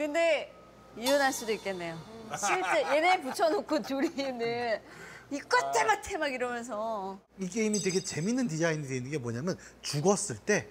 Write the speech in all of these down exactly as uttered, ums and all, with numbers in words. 근데 이혼할 수도 있겠네요. 실제 얘네 붙여놓고 둘이는 이것 때마다 막 이러면서. 이 게임이 되게 재밌는 디자인이 되어 있는 게 뭐냐면 죽었을 때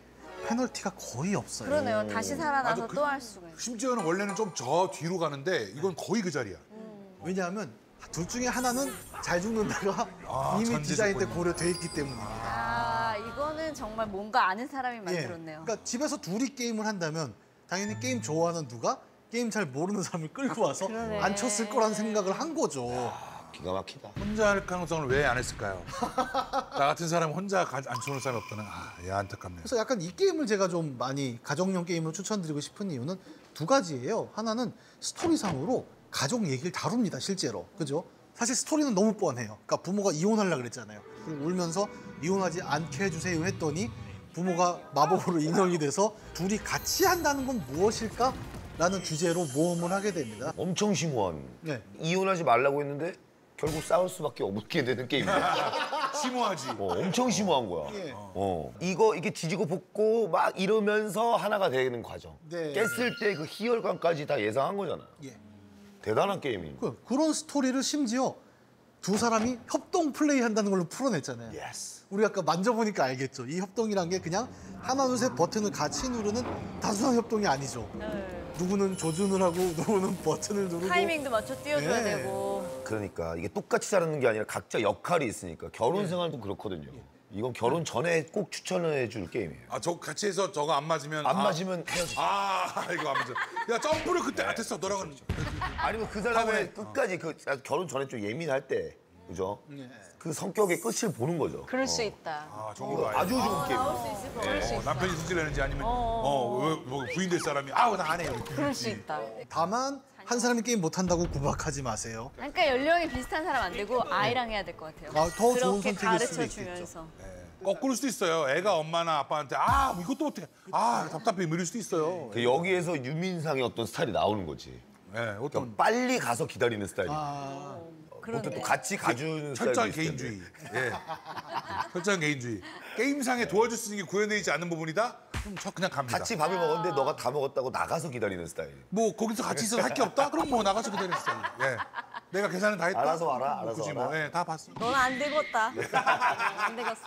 페널티가 거의 없어요. 그러네요. 다시 살아나서 또 할 수가 있어요. 심지어는 원래는 좀 저 뒤로 가는데 이건 거의 그 자리야. 음. 왜냐하면 둘 중에 하나는 잘 죽는다가 아, 이미 디자인 때 고려돼 있기 때문입니다. 아, 이거는 정말 뭔가 아는 사람이 만들었네요. 예. 그러니까 집에서 둘이 게임을 한다면 당연히 게임 좋아하는 누가 게임 잘 모르는 사람을 끌고 와서 그러네. 안 쳤을 거란 생각을 한 거죠. 야, 기가 막히다. 혼자 할 가능성을 왜 안 했을까요? 나 같은 사람 혼자 안 쳐놓을 사람이 없다는. 아, 야, 안타깝네요. 그래서 약간 이 게임을 제가 좀 많이 가정용 게임으로 추천드리고 싶은 이유는 두 가지예요. 하나는 스토리상으로 가족 얘기를 다룹니다, 실제로. 그죠? 사실 스토리는 너무 뻔해요. 그러니까 부모가 이혼하려고 그랬잖아요. 그리고 울면서 이혼하지 않게 해주세요 했더니 부모가 마법으로 인형이 돼서 둘이 같이 한다는 건 무엇일까? 라는 주제로 모험을 하게 됩니다. 엄청 심오한. 네. 이혼하지 말라고 했는데 결국 싸울 수밖에 없게 되는 게임이야. 심오하지. 어, 엄청 심오한 거야. 예. 어. 이거 이렇게 뒤지고 볶고 막 이러면서 하나가 되는 과정. 네. 깼을 때 그 희열감까지 다 예상한 거잖아. 예. 대단한 게임입니다. 그, 그런 스토리를 심지어 두 사람이 협동 플레이한다는 걸로 풀어냈잖아요. 예스. 우리 아까 만져보니까 알겠죠. 이 협동이란 게 그냥 하나, 둘, 셋 버튼을 같이 누르는 단순한 협동이 아니죠. 네. 누구는 조준을 하고 누구는 버튼을 누르고 타이밍도 맞춰 띄워줘야 네. 되고. 그러니까 이게 똑같이 자르는 게 아니라 각자 역할이 있으니까 결혼 네. 생활도 그렇거든요. 네. 이건 결혼 전에 꼭 추천해 줄 게임이에요. 아, 저 같이 해서 저거 안 맞으면 안 아, 맞으면 헤어지죠. 아, 이거 안 맞아. 야, 점프를 그때 안 했어. 너랑은. 아니면 그 사람의 끝까지 그 결혼 전에 좀 예민할 때. 그죠? 네. 그 성격의 끝을 보는 거죠. 그럴 어. 수 있다. 아, 정말 아주 좋은 아, 게임. 네. 어, 남편이 수질하는지 아니면 어, 어, 뭐 부인 될 사람이 아우 나 안 해요. 그럴 수 있다. 다만 한 사람이 게임 못 한다고 구박하지 마세요. 그러니까 연령이 비슷한 사람 안 되고 아이랑 해야 될 것 같아요. 아, 더 좋은 선택일 수도 있겠죠. 네. 거꾸로 수도 있어요. 애가 엄마나 아빠한테 아 이것도 못해. 아 답답해 미룰 수도 있어요. 네. 여기에서 유민상의 어떤 스타일이 나오는 거지. 네, 어떤 그러니까 빨리 가서 기다리는 스타일이. 아... 보통 또 같이 가주는 철저한 개인주의. 예. 철저한 개인주의. 게임상에 도와줄 수 있는 게 구현되지 않는 부분이다? 그럼 저 그냥 갑니다. 같이 밥을 먹었는데 너가 다 먹었다고 나가서 기다리는 스타일. 뭐 거기서 같이 있어서 할 게 없다? 그럼 뭐 나가서 기다리는 스타일. 예. 내가 계산은 다 했다. 알아서 와라. 알아서 굳이 와라. 뭐. 예, 다 봤어. 넌 안 되겠다. 안 되겠어.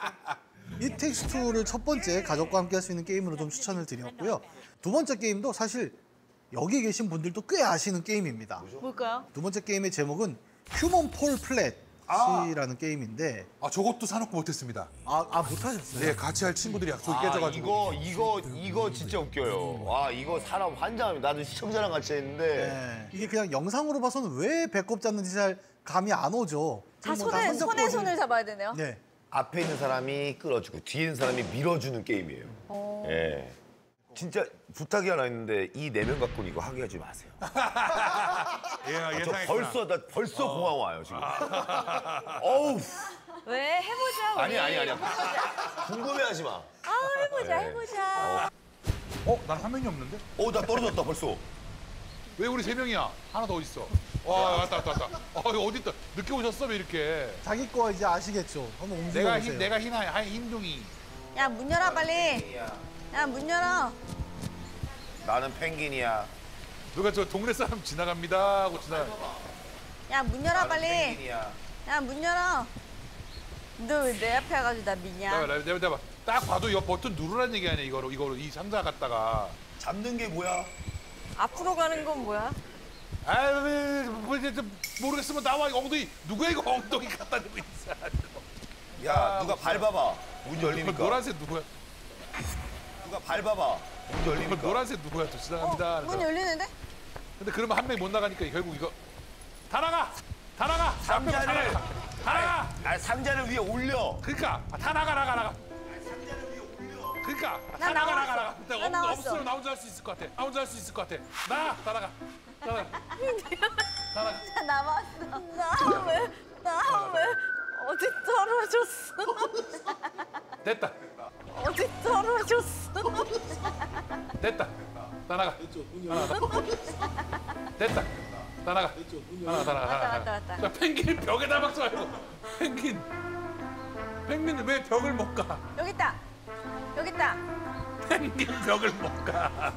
이 텍스트를 첫 번째 가족과 함께 할 수 있는 게임으로 좀 추천을 드렸고요. 두 번째 게임도 사실 여기 계신 분들도 꽤 아시는 게임입니다. 뭘까요? 두 번째 게임의 제목은 휴먼 폴 플랫이라는 아. 게임인데 아 저것도 사놓고 못했습니다. 아, 아 못하셨어요? 네, 같이 할 친구들이 약속이 아, 깨져가지고 이거 이거 이거 진짜 웃겨요. 와 이거 사람 환장합니다. 나도 시청자랑 같이 했는데 네. 이게 그냥 영상으로 봐서는 왜 배꼽 잡는지 잘 감이 안 오죠. 자, 손에, 손에 손을 잡아야 되네요. 네. 앞에 있는 사람이 끌어주고 뒤에 있는 사람이 밀어주는 게임이에요. 어... 네. 진짜 부탁이 하나 있는데 이 네 명 갖고는 이거 하게 하지 마세요. 예, 아, 저 벌써 나 벌써 어. 고마워요 지금. 어우. 왜 해보자 우리. 아니 아니 아니야. 해보자. 궁금해하지 마. 아 해보자 네. 해보자. 어, 난 화면이 없는데? 어, 나 떨어졌다 벌써. 왜 우리 세 명이야? 하나 더 있어. 와, 왔다 왔다 왔다. 어, 이거 어디 있다. 늦게 오셨어 왜 이렇게? 자기 거 이제 아시겠죠. 한번 움직여 내가 보세요. 힘, 내가 힘아 힘둥이. 야, 문 열어 빨리. 야, 문 열어. 나는 펭귄이야. 누가 저 동네 사람 지나갑니다 하고 지나. 야, 문 열어 빨리. 펭귄이야. 야, 문 열어. 너 왜 내 앞에 와가지고 나 미냐? 내봐, 내봐, 내봐. 딱 봐도 이 버튼 누르라는 얘기 아니야 이거로 이거로 이 상자 갖다가. 잡는 게 뭐야? 앞으로 가는 건 뭐야? 아유, 모르겠으면 나와 이 엉덩이. 누구야 이거 엉덩이 갖다 대고 있어. 야, 아, 누가 밟아봐. 문 열리니까. 노란색 누구야? 누가 밟아봐. 문 열리니까. 노란색 누구야? 또 지나갑니다. 어, 문 열리는데? 근데 그러면 한 명이 못 나가니까 결국 이거 다 나가! 다 나가! 상자를! 다 나가! 아, 상자를 위에 올려! 그러니까! 다 나가 나가 나가! 아니, 상자를 위에 올려! 그러니까! 다 나가 나가 나가! 나가. 나 없, 나왔어. 없으면 나 혼자 할 수 있을 것 같아. 나 혼자 할 수 있을 것 같아. 나! 다 나가! 다 나가! 다 나가! 나 남았어. 나 왜? 나 왜? 어디 떨어졌어? 됐다. 어디 떨어졌어? 됐다. 다 나가. 됐다. 다 나가. 다 나가. 왔다 왔다 왔다. 펭귄 벽에다 박지 말고. 펭귄. 펭귄은 왜 벽을 못 가? 여기 있다. 여기 있다. 펭귄 벽을 못 가.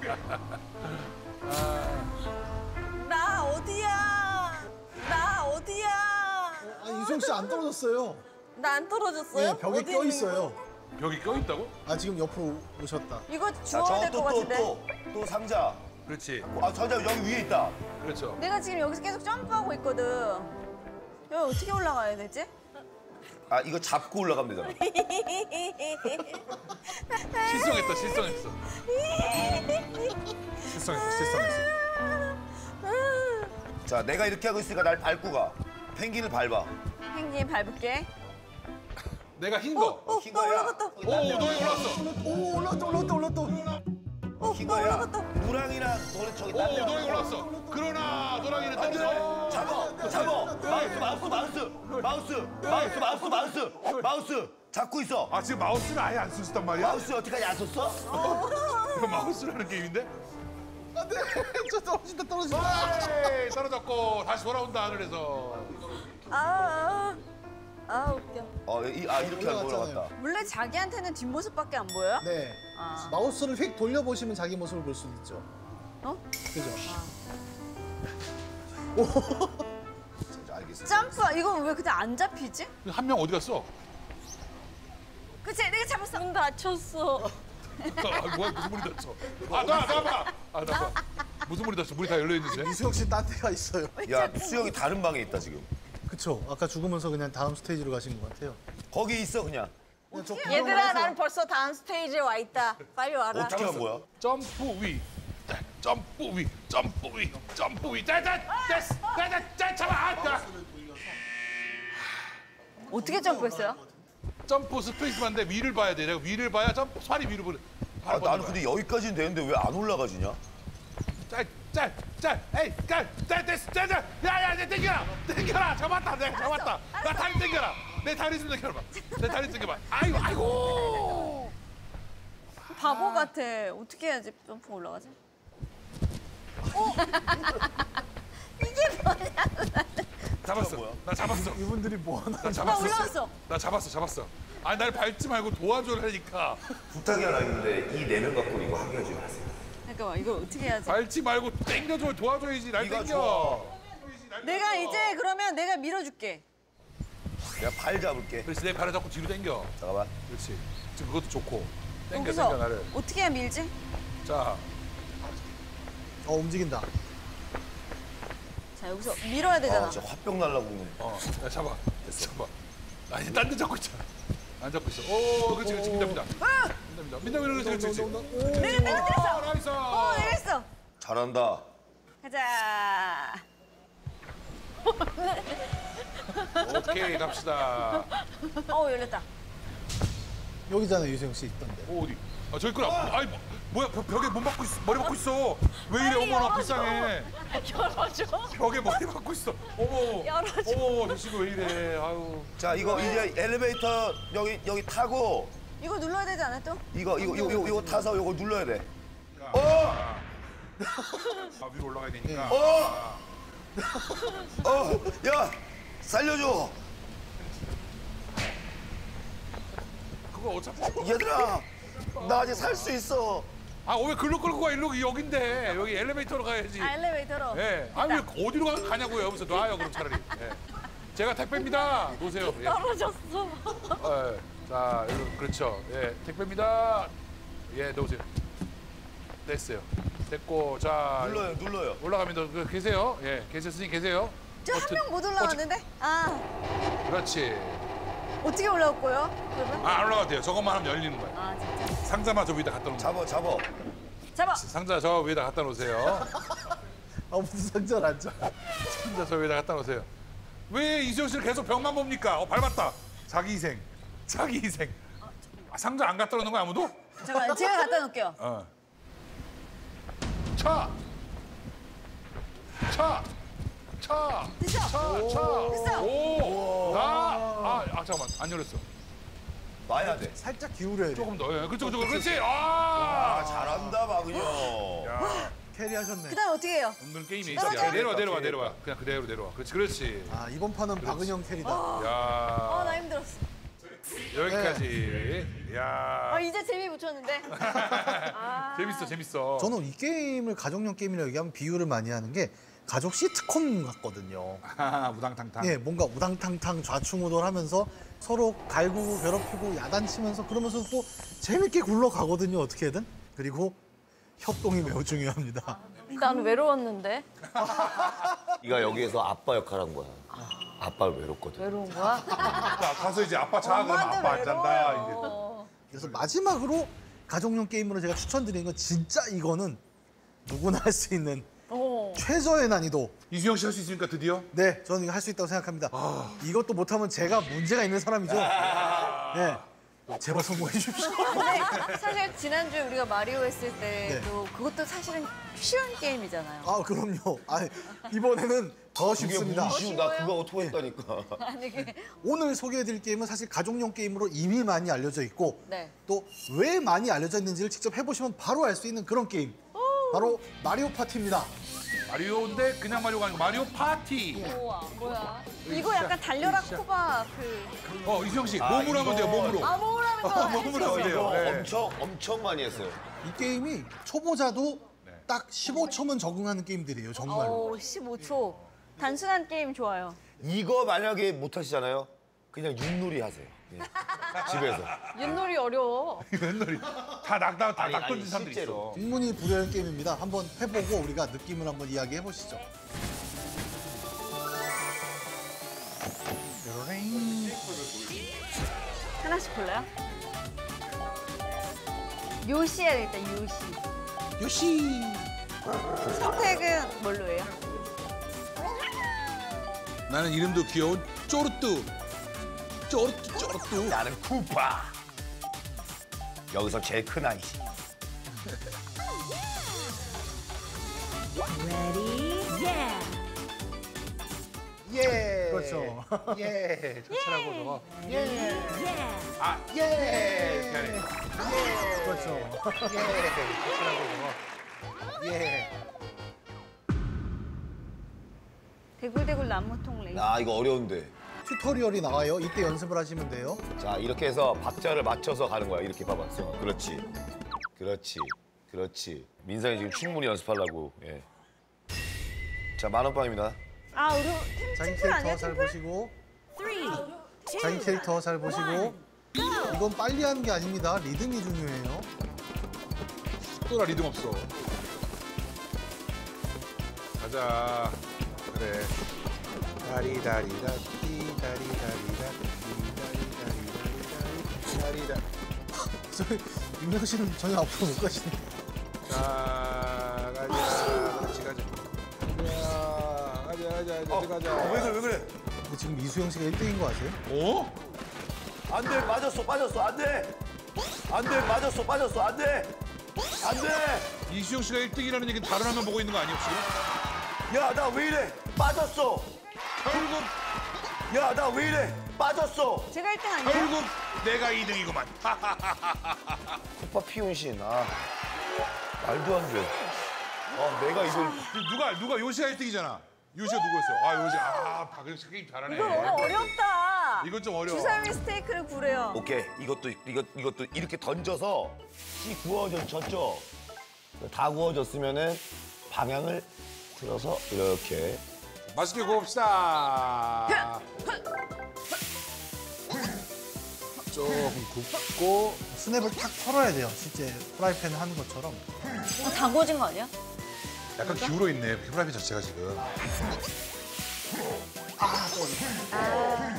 아. 혹시 안 떨어졌어요? 나 안 떨어졌어요? 네, 벽에 껴 있어요. 벽에 껴 있다고? 아, 지금 옆으로 오셨다. 이거 주워야 될 것 같은데. 또, 또, 또 상자. 그렇지. 아, 상자 여기 위에 있다. 그렇죠. 내가 지금 여기서 계속 점프하고 있거든. 여기 어떻게 올라가야 되지? 아, 이거 잡고 올라가면 되잖아. 실성했다, 실성했어. 실성했어, 실성했어. 자, 내가 이렇게 하고 있으니까 날 밟고 가. 펭귄을 밟아. 펭귄 밟을게. 내가 흰 거. 어, 어, 흰 거야. 올라갔다. 오, 너 올라왔어. 오, 올라왔다, 올라왔다, 올라왔다. 어, 흰 거야. 올라갔다. 노랑이랑 너는 저기 딴 데. 오, 너 올라왔어. 그러나 노랑이는 딴 데서. 잡아, 잡아. 마우스, 마우스, 마우스. 마우스, 마우스, 마우스. 마우스. 잡고 있어. 아, 지금 마우스를 아예 안 썼단 말이야? 마우스 어떻게까지 안 썼어? 이거 마우스라는 게임인데? 안 돼. 저 떨어진다, 떨어진다. 떨어졌고 다시 돌아온다, 하늘에서. 아, 아, 아 웃겨. 어, 이, 아, 이렇게 안 돌아갔다. 원래 자기한테는 뒷모습밖에 안 보여요? 네. 아. 마우스를 휙 돌려보시면 자기 모습을 볼 수 있죠. 어? 그죠? 아. 오. 자, 알겠습니다. 점프! 이거 왜 그때 안 잡히지? 한 명 어디 갔어? 그치, 내가 잡았어. 응, 다쳤어. 아, 뭐야, 무슨 물이 다쳐. 아, 나, 나 봐. 아, 나 봐. 무슨 물이 다쳐. 물이 다 열려있는데. 이수영 씨 딴 데가 있어요. 야, 수영이 다른 방에 있다, 지금. 그렇죠. 아까 죽으면서 그냥 다음 스테이지로 가신 것 같아요. 거기 있어 그냥. 그냥 저 얘들아, 나는 벌써 다음 스테이지에 와 있다. 빨리 와라. 어떻게 한 거야? 점프 위, 점프 위, 점프 위, 점프 위. 짜자, 짜자, 짜자, 잡아. 어떻게 점프했어요? 점프 스페이스만인데 위를 봐야 돼. 내가 위를 봐야 점프. 살이 위로 보는. 아, 나는 근데 여기까지는 되는데 왜 안 올라가지냐? 짤, 짤, 짤, 에이, 짤, 짤, 됐어, 짤, 짤, 야, 야, 내 땡겨라, 땡겨라, 잡았다, 내가 잡았다, 나 다리 땡겨라, 내 다리 좀 땡겨봐, 내 다리 땡겨봐, 아이고, 아이고. 바보 같아. 어떻게 해야지 점프 올라가지? 어? 이게 뭐냐고. 잡았어, 나 잡았어. 이분들이 뭐 하나? 나 잡았어, 나 잡았어, 잡았어. 아니, 날 밟지 말고 도와줘라니까. 부탁이 하나 있는데 이 네 명 갖고 이거 하게 하지 마세요. 잠깐만, 이걸 어떻게 해야지? 밟지 말고 땡겨줘, 도와줘야지. 날 땡겨. 내가 이제 그러면 내가 밀어줄게. 내가 발 잡을게. 그렇지, 내 발을 잡고 뒤로 땡겨. 잠깐만. 그렇지. 지금 그것도 좋고. 땡겨, 땡겨, 나를. 어떻게 해야 밀지? 자. 어, 움직인다. 자, 여기서 밀어야 되잖아. 아, 진짜 화병 날라고. 어, 야, 잡아. 됐어. 잡아. 아니, 딴 데 잡고 있잖아. 안 잡고 있어. 오, 그렇지, 그렇지. 민답니다. 민답니다. 민답니다. 그렇지, 그렇지. 내가, 내가 들었어. 나이스. 오, 내가 했어. 잘한다. 가자. 오케이, 갑시다. 어우, 열렸다. 여기잖아, 유세영 씨 있던데. 오, 어디? 아, 저기 있구나. 어! 아니, 뭐야, 벽에 몸 박고 있어. 머리 박고 있어. 왜 이래, 아니, 어머나, 열어줘. 불쌍해. 열어줘. 벽에 머리 박고 있어. 어머. 열어줘. 어머, 조식이 왜 이래. 아유. 자, 이거 이제 엘리베이터 여기, 여기 타고. 이거 눌러야 되지 않아, 또? 이거, 이거, 이거, 이거, 이거 타서 이거 눌러야 돼. 야, 어! 아, 위로 올라가야 되니까. 어! 어! 야! 살려줘! 그거 어차피. 얘들아! 나 아직 살 수 있어. 아, 왜 글로 끌고 가? 일로 여긴데. 여기 엘리베이터로 가야지. 아, 엘리베이터로? 예. 아니, 왜 어디로 가, 가냐고요. 여기서 놔요, 그럼 차라리. 예. 제가 택배입니다. 놓으세요. 예. 떨어졌어. 아, 예. 자, 그렇죠. 예, 택배입니다. 예, 놓으세요. 됐어요. 됐고, 자. 눌러요, 여기. 눌러요. 올라갑니다. 계세요. 예, 계셨으니 계세요. 저 한 명 못 올라왔는데? 아. 그렇지. 어떻게 올라올 거예요? 그러면? 아, 안 올라가도 돼요. 저것만 하면 열리는 거예요. 아, 진짜? 상자만 저 위에다 갖다 놓으세요. 잡아, 잡아. 잡아. 상자 저 위에다 갖다 놓으세요. 아, 무슨 상자를 안 잡아. 상자 저 위에다 갖다 놓으세요. 왜 이수영 씨를 계속 벽만 봅니까? 어, 밟았다. 자기 희생. 자기 희생. 아, 상자 안 갖다 놓는 거야, 아무도? 잠깐만, 제가 갖다 놓을게요. 어. 차! 차! 차! 됐어! 차! 차! 됐어! 오! 나! 아, 아, 잠깐만. 안 열렸어. 놔야 돼. 살짝 기울여야 돼. 조금 더. 예. 그쪽, 그쪽. 그렇지! 아! 와, 잘한다, 박은영. 캐리하셨네. 그 다음 어떻게 해요? 없는 게임이 있어. 내려와, 내려와, 내려와. 그냥 그대로 내려와. 그렇지, 그렇지. 아, 이번 판은 그렇지. 박은영 캐리다. 아, 야. 아, 나 힘들었어. 여기까지. 네. 야. 아, 이제 재미 붙였는데. 아. 재밌어, 재밌어. 저는 이 게임을 가정용 게임이라고 얘기하면 비유를 많이 하는 게 가족 시트콤 같거든요. 아, 우당탕탕. 예, 뭔가 우당탕탕 좌충우돌하면서 서로 갈구고 괴롭히고 야단치면서 그러면서 또 재밌게 굴러가거든요, 어떻게든. 그리고 협동이 매우 중요합니다. 난 외로웠는데. 네가 여기에서 아빠 역할한 거야. 아빠를 외롭거든. 외로운 거야? 가서 이제 아빠 자아 그러면 아빠 안 잔다. 이제. 그래서 마지막으로 가족용 게임으로 제가 추천드리는 건 진짜 이거는 누구나 할 수 있는 오. 최저의 난이도. 이수영 씨 할 수 있으니까 드디어? 네, 저는 할 수 있다고 생각합니다. 아. 이것도 못하면 제가 문제가 있는 사람이죠. 아. 네. 제발 성공해 주십시오. 사실 지난주에 우리가 마리오 했을 때도 네. 그것도 사실은 쉬운 게임이잖아요. 아, 그럼요. 아니, 이번에는 더 쉽습니다. 쉬운, 나 그거 어떻게 했다니까. 아니, 그게... 오늘 소개해드릴 게임은 사실 가족용 게임으로 이미 많이 알려져 있고 네. 또 왜 많이 알려져 있는지를 직접 해보시면 바로 알 수 있는 그런 게임. 바로 마리오 파티입니다. 마리오인데 그냥 마리오가 아니고 마리오 파티. 우와, 뭐야? 이거 약간 달려라 코바 그. 어, 이수영 씨, 몸으로 아, 이거... 하면 돼요, 몸으로. 아, 몸으로 하면 돼요. 어, 몸으로 하면 돼요. 네. 엄청, 엄청 많이 했어요. 이 게임이 초보자도 네. 딱 십오 초면 적응하는 게임들이에요, 정말로. 오, 십오 초. 단순한 게임 좋아요. 이거 만약에 못 하시잖아요? 그냥 윷놀이 하세요. 예. 집에서. 윷놀이 어려워. 윷놀이 다 낙다 다 낙던진 사람들이 있어. 인문이 부려한 게임입니다. 한번 해보고 우리가 느낌을 한번 이야기해 보시죠. 하나씩 골라요? 요시 해야겠다. 요시. 요시. 선택은 뭘로 해요? 나는 이름도 귀여운 쪼르뚜. 쪼르뚜 쪼르뚜. 나는 쿠파. 여기서 제일 큰 아이. Ready? Yeah. 예. 그렇죠. 예. 좋더라고. 예. 예. 아, 예. 예. 그렇죠. 예. 좋더라고. 예. 대굴대굴 나무통 레이. 아, 이거 어려운데. 튜토리얼이 나와요. 이때 연습을 하시면 돼요. 자, 이렇게 해서 박자를 맞춰서 가는 거야. 이렇게 봐봐. 그렇지. 그렇지. 그렇지. 민상이 지금 충분히 연습하려고. 예. 자, 만원빵입니다. 아, 우리 자기 캐릭터 잘 보시고. 자기 캐릭터 잘 보시고. 이건 빨리 하는 게 아닙니다. 리듬이 중요해요. 또라 리듬 없어. 가자. 그래. 다리 다리 다리 다리 다리 다리 다리 다리 다리 다리. 저희 윤경 씨는 전혀 앞으로 못 가시네. 자, 가자. 같이 가자. 가자, 가자, 어, 가자. 어, 왜 그래, 왜 그래? 근데 지금 이수영 씨가 일 등인 거 아세요? 어? 안 돼, 맞았어, 빠졌어, 안 돼! 안 돼, 맞았어, 빠졌어, 안 돼! 안 돼! 이수영 씨가 일 등이라는 얘기는 다른 화면 보고 있는 거 아니야, 혹시? 야, 나 왜 이래? 빠졌어! 결국! 야, 나 왜 이래? 빠졌어! 제가 일 등 아니야? 결국 내가 이 등이구만. 오빠 피운신, 아. 말도 안 돼. 아, 내가 이걸. 누가, 누가 요시가 일 등이잖아. 요시가 누구였어? 아, 요시. 아, 박은영 씨 게임 잘하네. 이거 너무 어렵다. 이건 좀 어려워. 주사위 스테이크를 구래요. 오케이. 이것도, 이것, 이것도 이렇게 던져서 씨 구워졌죠? 다 구워졌으면은 방향을 틀어서 이렇게. 맛있게 구웁시다. 조금 굽고. 스냅을 탁 털어야 돼요. 실제 프라이팬 하는 것처럼. 어, 다 구워진 거 아니야? 약간 기울어 있네, 프라이팬 자체가 지금. 아, 아.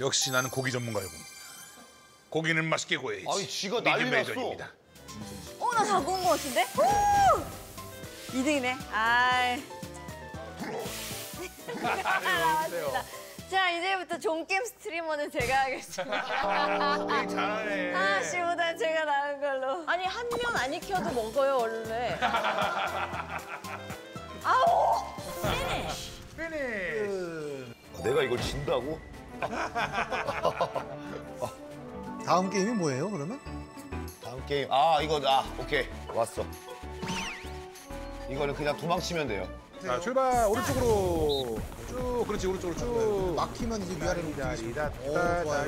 역시 나는 고기 전문가이군. 고기는 맛있게 구워야지. 아니, 지가 난리 났어. 어, 나 다 구운 거 같은데? 오! 이 등이네. 아이. 아, 자, 이제부터 종겜 스트리머는 제가 하겠습니다. 오, 잘하네. 하나 씨보다 제가 나은 걸로. 아니, 한 면 안 익혀도 먹어요, 원래. 아우! 피니쉬! 피니쉬! 내가 이걸 진다고? 다음 게임이 뭐예요, 그러면? 다음 게임, 아, 이거, 아, 오케이. 왔어. 이거는 그냥 도망치면 돼요. 자, 출발! 오른쪽으로! 쭉, 그렇지, 오른쪽으로 쭉! 막히면 이제 위아래로 움직이시면. 오, 좋아요.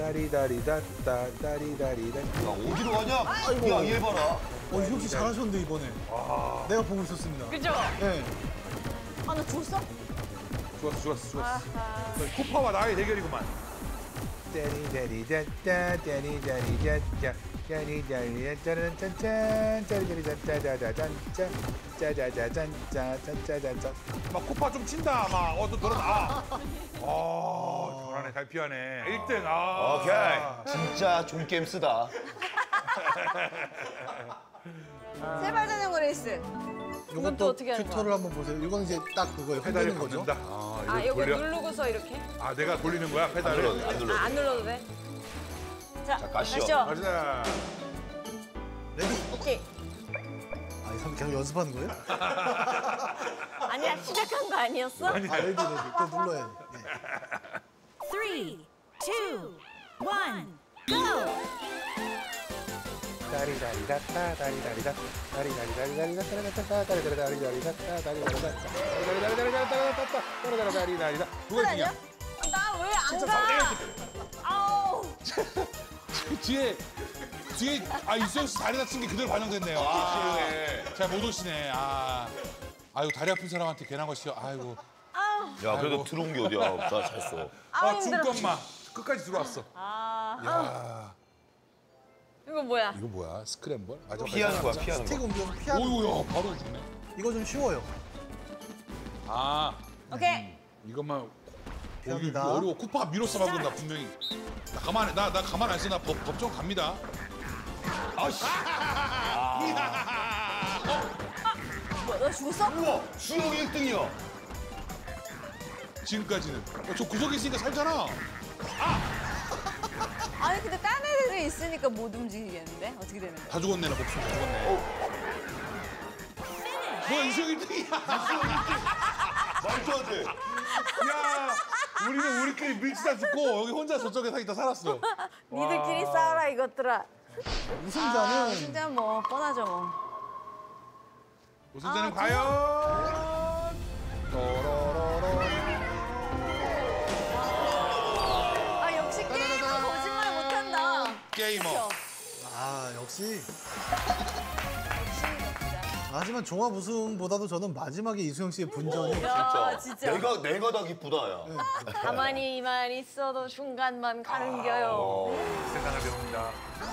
다리다리다따다리다리다. 야, 어디로 가냐? 아이고. 야, 얘 봐라. 어, 이렇게 잘하셨는데, 이번에. 아. 내가 보고 있었습니다. 그죠? 네. 아, 나 죽었어? 죽었어, 죽었어, 죽었어. 쿠파와 나의 대결이구만. 다리다리다따, 다리다리다따, 다리다리다따, 다리다리다따다다단짜, 짜자자잔짜잔짜잔짜. 막 쿠파 좀 친다, 막. 어, 또 돌아나. 아, 잘하네, 잘 피하네. 일 등, 아. 오케이. 진짜 존게임 쓰다. 세발자전거 레이스. 이건 또 어떻게 하는 거야? 튜토를 한번 보세요. 이건 이제 딱 그거예요. 페달을 거죠? 아, 아 이거 누르고서 이렇게? 아, 내가 돌리는 거야? 페달을? 안, 안, 눌러도, 안, 눌러도. 아, 안 눌러도 돼? 자, 자 가시오. 가시다. 레디. 오케이. 아, 이 사람 계속 연습하는 거예요? 아니야, 시작한 거 아니었어? 아니야. 아, 레디, 레디. 또 눌러야 돼. 네. 쓰리, 투, 원, 고! 다리다리다따 다리다리다 다리다리다리다리다 다리다리다 다리다리다리다 다리다리다 다리다리다리다 다리다리다. 누가 이냐? 나 왜 안 가? 아우. 뒤에 뒤에 아 이수영 씨 다리 다친 게 그대로 반영됐네요. 아, 잘 못 오시네. 아, 아이고 다리 아픈 사람한테 괜한 것이요. 아이고. 야 그래도 들어온 게 어디야? 나 잘 써. 아 중간만 끝까지 들어왔어. 아. 이거 뭐야? 이거 뭐야? 스크램블? 맞아, 피하는 거야, 피하는 거. 스틱 옮겨서 피하는 거. 오유야, 바로 죽네. 이거 좀 쉬워요. 아. 오케이. 음, 이것만. 피합니다. 이거 어려워. 쿠파가 밀었어, 방금 나 분명히. 나 가만, 나, 나 가만 안 있어. 나 법, 법정 갑니다. 아씨. 아. 어? 뭐야, 나 죽었어? 우와, 수영 일 등이야. 지금까지는. 야, 저 구석에 있으니까 살잖아. 아! 아니 근데 딴 애들이 있으니까 못 움직이겠는데? 어떻게 되는 거야? 다 죽었네, 나 목숨 다 죽었네. 뭐야, 이수영 일 등이야! 말도 안 돼! 야, 우리는 우리끼리 밀치다 죽고 여기 혼자 저쪽에 서 있다 살았어. 니들끼리 싸워라, 이것들아. 우승자는? 아, 우승자는 뭐, 뻔하죠, 뭐. 우승자는 아, 과연? 도로로로. 게이머. 아, 역시. 하지만 종합 우승보다도 저는 마지막에 이수영 씨의 분전이. 오, 진짜. 진짜. 내가, 내가 다 기쁘다, 야. 네. 가만히만 있어도 중간만 가는 겨요. 생각을 배웁니다.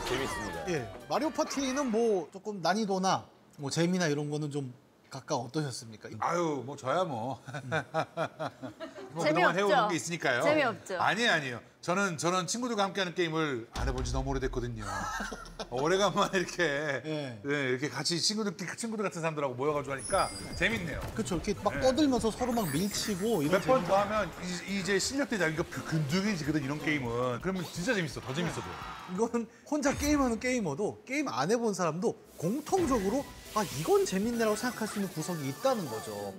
재밌습니다. 예. 마리오 파티는 뭐 조금 난이도나 뭐 재미나 이런 거는 좀 각각 어떠셨습니까? 아유, 뭐 저야 뭐. 뭐 그동안 해오는 게 있으니까요. 재미없죠. 아니에요, 아니에요. 저는 저는 친구들과 함께하는 게임을 안 해본 지 너무 오래됐거든요. 오래간만에 이렇게 네. 네, 이렇게 같이 친구들 친구들 같은 사람들하고 모여가지고 하니까 재밌네요. 그렇죠. 이렇게 막 네. 떠들면서 서로 막 밀치고 이런. 몇 번 더 하면 이, 이제 실력 대결 이거 근두기지거든 이런 게임은. 그러면 진짜 재밌어. 더 재밌어도. 이거는 혼자 게임하는 게이머도 게임 안 해본 사람도 공통적으로 아 이건 재밌네라고 생각할 수 있는 구석이 있다는 거죠.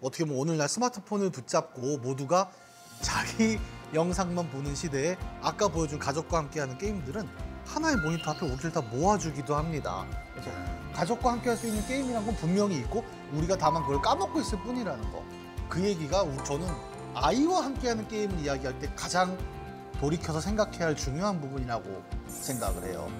어떻게 보면 오늘날 스마트폰을 붙잡고 모두가 자기 영상만 보는 시대에 아까 보여준 가족과 함께하는 게임들은 하나의 모니터 앞에 우리를 다 모아주기도 합니다. 그래서 가족과 함께할 수 있는 게임이란 건 분명히 있고 우리가 다만 그걸 까먹고 있을 뿐이라는 거. 그 얘기가 저는 아이와 함께하는 게임을 이야기할 때 가장 돌이켜서 생각해야 할 중요한 부분이라고 생각을 해요.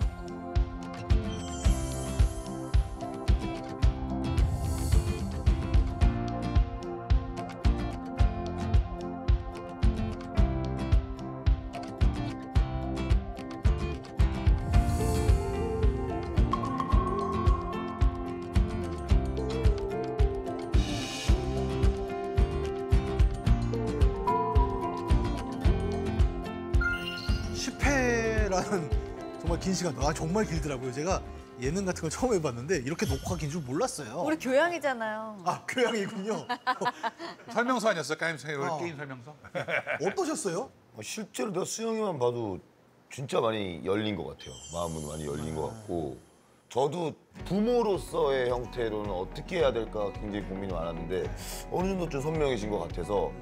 정말 긴 시간, 아 정말 길더라고요. 제가 예능 같은 걸 처음 해봤는데 이렇게 녹화 긴 줄 몰랐어요. 우리 교양이잖아요. 아 교양이군요. 설명서 아니었어요? 게임 설명서? 어떠셨어요? 실제로 내가 수영이만 봐도 진짜 많이 열린 것 같아요. 마음은 많이 열린 것 같고 저도 부모로서의 형태로는 어떻게 해야 될까 굉장히 고민이 많았는데 어느 정도 좀 선명해진 것 같아서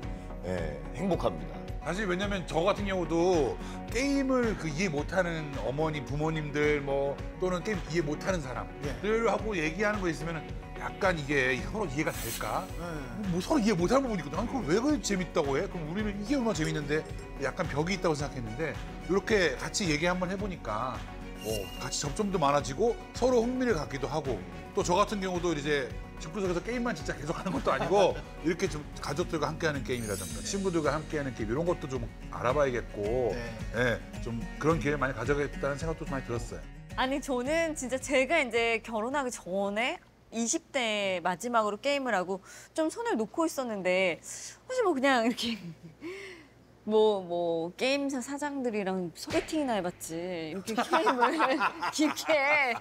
예, 행복합니다. 사실 왜냐면 저 같은 경우도 게임을 그 이해 못하는 어머니, 부모님들 뭐 또는 게임 이해 못하는 사람들하고 얘기하는 거 있으면 야 약간 이게 서로 이해가 될까? 네. 뭐 서로 이해 못하는 부분이거든. 난 그걸 왜 그렇게 재밌다고 해? 그럼 우리는 이게 얼마나 재밌는데 약간 벽이 있다고 생각했는데 이렇게 같이 얘기 한번 해보니까 어, 같이 접점도 많아지고 서로 흥미를 갖기도 하고 또 저 같은 경우도 이제 집구석에서 게임만 진짜 계속 하는 것도 아니고 이렇게 좀 가족들과 함께하는 게임이라든가 네. 친구들과 함께하는 게임 이런 것도 좀 알아봐야겠고 네. 네, 좀 그런 기회를 많이 가져야겠다는 생각도 좀 많이 들었어요. 아니 저는 진짜 제가 이제 결혼하기 전에 이십 대 마지막으로 게임을 하고 좀 손을 놓고 있었는데 사실 뭐 그냥 이렇게 뭐, 뭐 게임사 사장들이랑 소개팅이나 해봤지 이렇게 게임을 깊게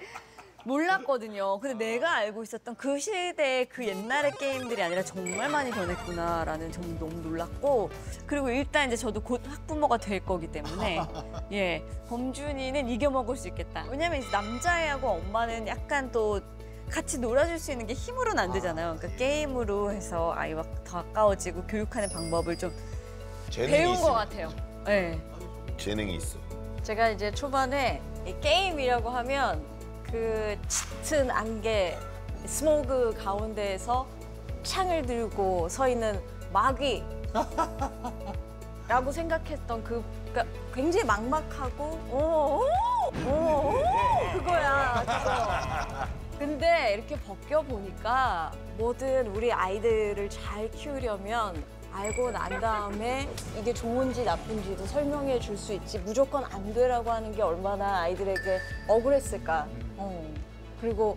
몰랐거든요. 근데 내가 알고 있었던 그 시대의 그 옛날의 게임들이 아니라 정말 많이 변했구나라는 점이 너무 놀랐고 그리고 일단 이제 저도 곧 학부모가 될 거기 때문에 예 범준이는 이겨먹을 수 있겠다. 왜냐면 이제 남자애하고 엄마는 약간 또 같이 놀아줄 수 있는 게 힘으로는 안 되잖아요. 그러니까 게임으로 해서 아이와 더 가까워지고 교육하는 방법을 좀 배운 있어요. 것 같아요. 네. 재능이 있어. 제가 이제 초반에 이 게임이라고 하면 그 짙은 안개, 스모그 가운데에서 창을 들고 서 있는 마귀라고 생각했던 그 그러니까 굉장히 막막하고 오오오 오오 그거야. 그거. 근데 이렇게 벗겨 보니까 뭐든 우리 아이들을 잘 키우려면 알고 난 다음에 이게 좋은지 나쁜지도 설명해 줄 수 있지 무조건 안 되라고 하는 게 얼마나 아이들에게 억울했을까. 어. 그리고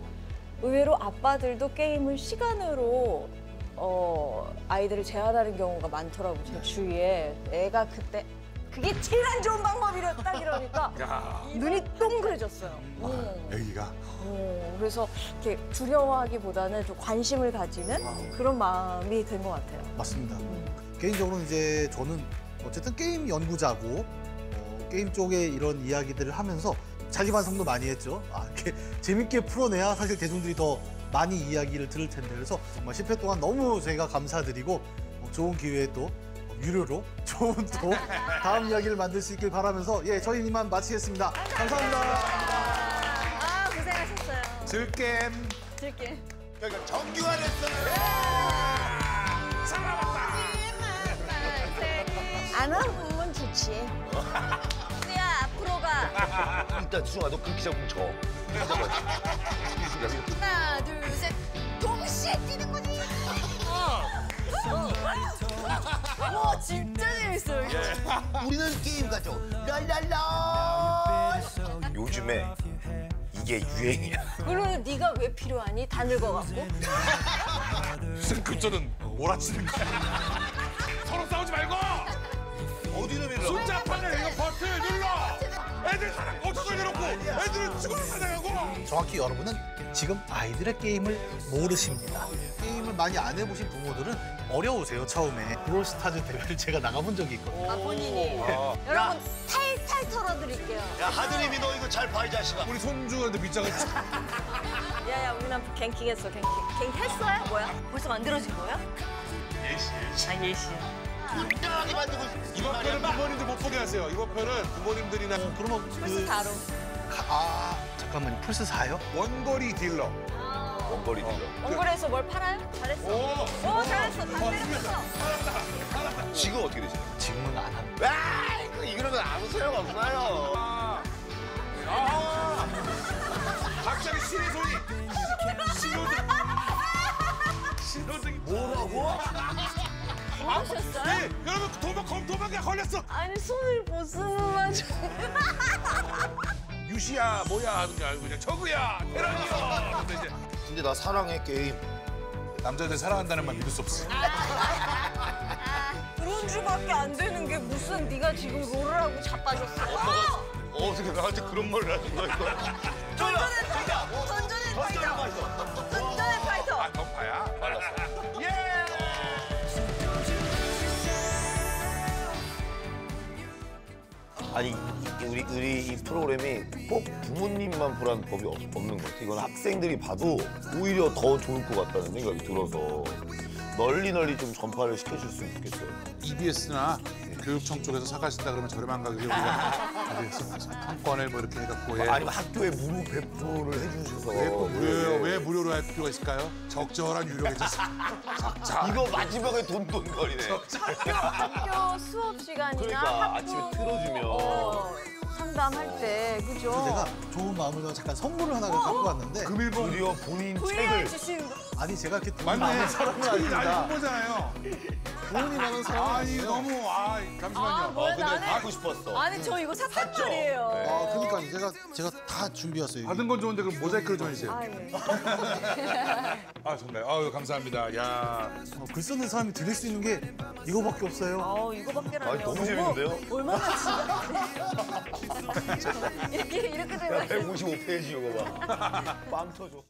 의외로 아빠들도 게임을 시간으로 어, 아이들을 제한하는 경우가 많더라고요. 제 주위에 애가 그때 그게 제일 안 좋은 방법이라고 딱 이러니까 야. 눈이 동그래졌어요. 아, 음. 애기가? 어, 그래서 이렇게 두려워하기보다는 좀 관심을 가지는 와. 그런 마음이 된 것 같아요. 맞습니다. 음. 개인적으로는 이제 저는 어쨌든 게임 연구자고 어, 게임 쪽에 이런 이야기들을 하면서 자기 반성도 많이 했죠. 아, 이렇게 재밌게 풀어내야 사실 대중들이 더 많이 이야기를 들을 텐데 그래서 정말 십 회 동안 너무 제가 감사드리고 어, 좋은 기회에 또 유료로 좋은 또 다음 이야기를 만들 수 있길 바라면서 예 저희는 이만 마치겠습니다. 감사합니다. 감사합니다. 아 고생하셨어요. 즐겜. 즐겜. 저희가 정규화 됐어요. 살아봤다. 안 하면 좋지. 수야 앞으로 가. 일단 수영아 너 그렇게 잡으면 쳐. 하나 둘 셋 동시에 뛰는 거지. 와 진짜 재밌어요. 예. 우리는 게임 가죠. 랄랄라. 요즘에 이게 유행이야. 그러면 네가 왜 필요하니? 다 늙어갖고. 무슨 급전은 몰아치는 거야. 서로 싸우지 말고. 어디로 밀러? 숫자판에 이거 버튼 눌러. 애들 사랑 어쩌고 이러고 애들은 죽음을 사냥하고. 정확히 여러분은 지금 아이들의 게임을 모르십니다. 게임을 많이 안 해보신 부모들은 어려우세요, 처음에. 브롤스타즈 대회를 제가 나가본 적이 있거든요. 아, 본인이. 아. 여러분, 탈탈 털어드릴게요. 야, 하드님이 너 이거 잘 봐, 이 자식아. 우리 손주한테 빗자가 있지. 야, 야, 우리 남편 갱킹했어, 갱킹. 갱킹했어요? 뭐야? 벌써 만들어진 거야? 예시, 예시. 아, 예시. 분명하게 만들고 싶어. 이번 편은 부모님들 못 보게 하세요. 이번 편은 부모님들이나. 어, 그러면 그... 플스 사로. 아, 잠깐만요. 플스 사요? 원거리 딜러. 원거리 딜러. 어. 원거리에서 뭘 팔아요? 잘했어. 오, 오 잘했어. 반대했어. 알았다. 알았다. 지금 어떻게 되지? 지금은 안 합니다. 와, 이거 이러면 아무 소용 없어요. 아, 아 갑자기 신의 손이. 신호등. 신호등. 뭐라고? 뭐하셨어요? 네, 여러분 도망 검 도망에 걸렸어. 아니 손을 못 쓰는 거죠. 유시야 뭐야 하는 게 아니고 그냥 저구야 테란이야. 근데 이제. 근데 나 사랑해 게임. 남자들 사랑한다는 말 믿을 수 없어. 그런 줄밖에 안 되는 게 무슨 네가 지금 롤을 하고 자빠졌어. 어, 어떻게 나한테 그런 말을 하는 거야? 전전의 파이터! 전전의 파이터! 전전의 파이터! 아, 덕파야? 알았어. 예! 아니 우리 우리 이 프로그램이 꼭 부모님만 보라는 법이 없, 없는 것 같아. 이건 학생들이 봐도 오히려 더 좋을 것 같다는 생각이 들어서 널리 널리 좀 전파를 시켜줄 수 있겠어요. 이비에스나 네. 교육청 쪽에서 사가신다 그러면 저렴한 가격에 우리가 가져있어. 상권을 뭐 이렇게 해갖고. 예. 아니 학교에 무료 배포를 해주셔서. 왜, 무료요? 예. 왜 무료로 할 필요가 있을까요? 적절한 유료가 있었습니다. 이거 마지막에 돈돈거리네. 학교 수업 시간이나 그러니까, 학교 아침에 틀어주면. 어, 상담할 때, 그죠? 내가 좋은 마음으로 잠깐 선물을 하나 어? 갖고 왔는데. 금일봉 무려 본인 책을. 아니 제가 이렇게 돈이 많은 사람은 아닙니다. 돈이 많은 사람. 아니 너무 아 잠시만요. 아, 어, 근데 나는... 받고 싶었어. 아니 저 이거 샀단 말이에요. 네. 아 그러니까 제가 제가 다 준비했어요. 받은 건 좋은데 그럼 모자이크를 좀 해주세요. 아, 예. 아 정말 아유 감사합니다. 야 글 쓰는 사람이 드릴 수 있는 게 이거밖에 없어요. 아 이거밖에라뇨. 아니, 너무 재밌는데요? 얼마나 진짜. 이렇게 이렇게 되면. 백오십오 페이지 이거 봐. 빵 터져.